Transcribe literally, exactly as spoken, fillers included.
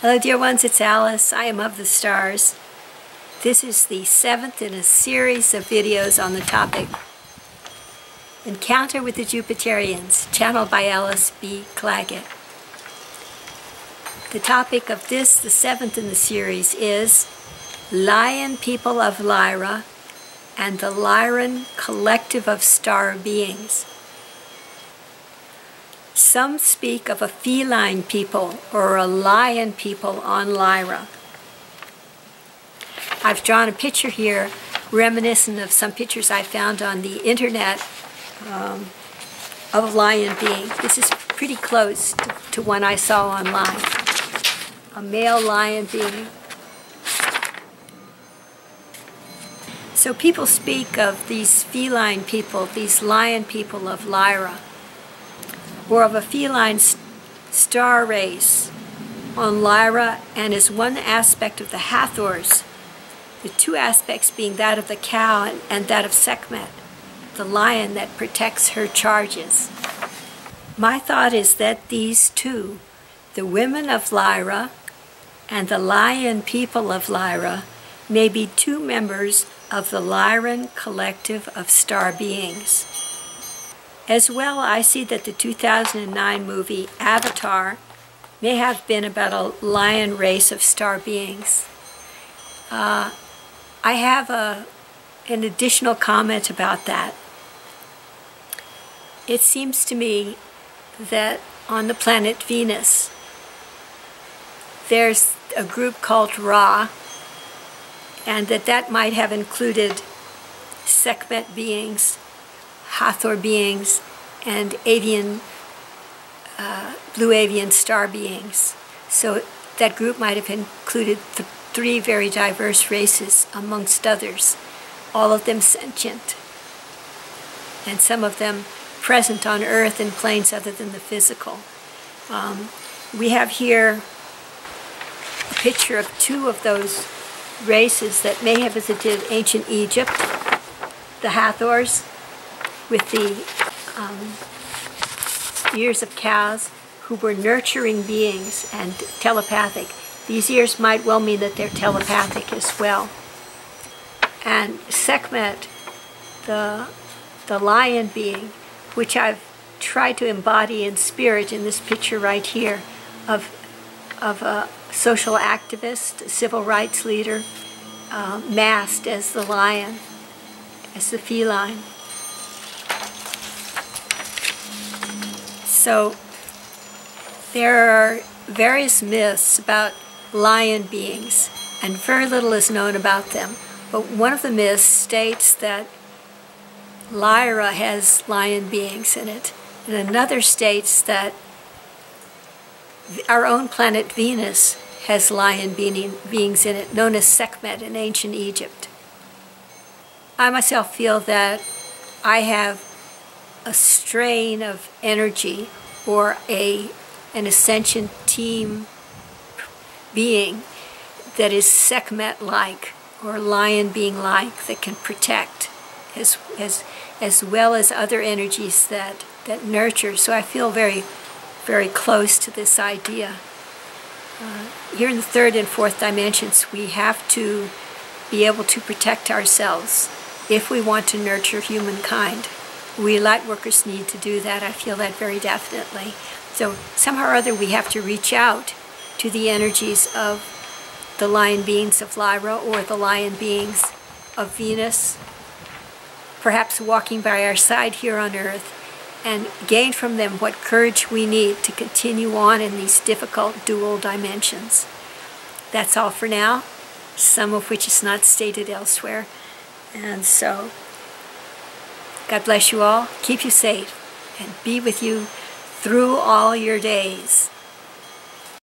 Hello dear ones, it's Alice. I am of the stars. This is the seventh in a series of videos on the topic Encounter with the Jupiterians, channeled by Alice B. Claggett. The topic of this, the seventh in the series, is Lion People of Lyra and the Lyran Collective of Star Beings. Some speak of a feline people or a lion people on Lyra. I've drawn a picture here reminiscent of some pictures I found on the internet um, of a lion being. This is pretty close to, to one I saw online. A male lion being. So people speak of these feline people, these lion people of Lyra, or of a feline st star race on Lyra, and is one aspect of the Hathors, the two aspects being that of the cow and, and that of Sekhmet, the lion that protects her charges. My thought is that these two, the women of Lyra and the lion people of Lyra, may be two members of the Lyran Collective of Star Beings. As well, I see that the two thousand nine movie Avatar may have been about a lion race of star beings. Uh, I have a, an additional comment about that. It seems to me that on the planet Venus, there's a group called Ra, and that that might have included Sekhmet beings, Hathor beings, and avian, uh, blue avian star beings. So that group might have included th three very diverse races, amongst others, all of them sentient, and some of them present on Earth in planes other than the physical. Um, we have here a picture of two of those races that may have visited ancient Egypt, the Hathors, with the um, ears of cows, who were nurturing beings and telepathic. These ears might well mean that they're telepathic as well. And Sekhmet, the, the lion being, which I've tried to embody in spirit in this picture right here of, of a social activist, civil rights leader, uh, masked as the lion, as the feline. So there are various myths about lion beings, and very little is known about them. But one of the myths states that Lyra has lion beings in it, and another states that our own planet Venus has lion being, beings in it, known as Sekhmet in ancient Egypt. I myself feel that I have a strain of energy, or a an ascension team being that is Sekhmet-like or lion being-like, that can protect, as as as well as other energies that that nurture. So I feel very, very close to this idea. Uh, here in the third and fourth dimensions, we have to be able to protect ourselves if we want to nurture humankind. We light workers need to do that. I feel that very definitely. So somehow or other we have to reach out to the energies of the lion beings of Lyra or the lion beings of Venus, perhaps walking by our side here on Earth, and gain from them what courage we need to continue on in these difficult dual dimensions. That's all for now, some of which is not stated elsewhere. And so God bless you all, keep you safe, and be with you through all your days.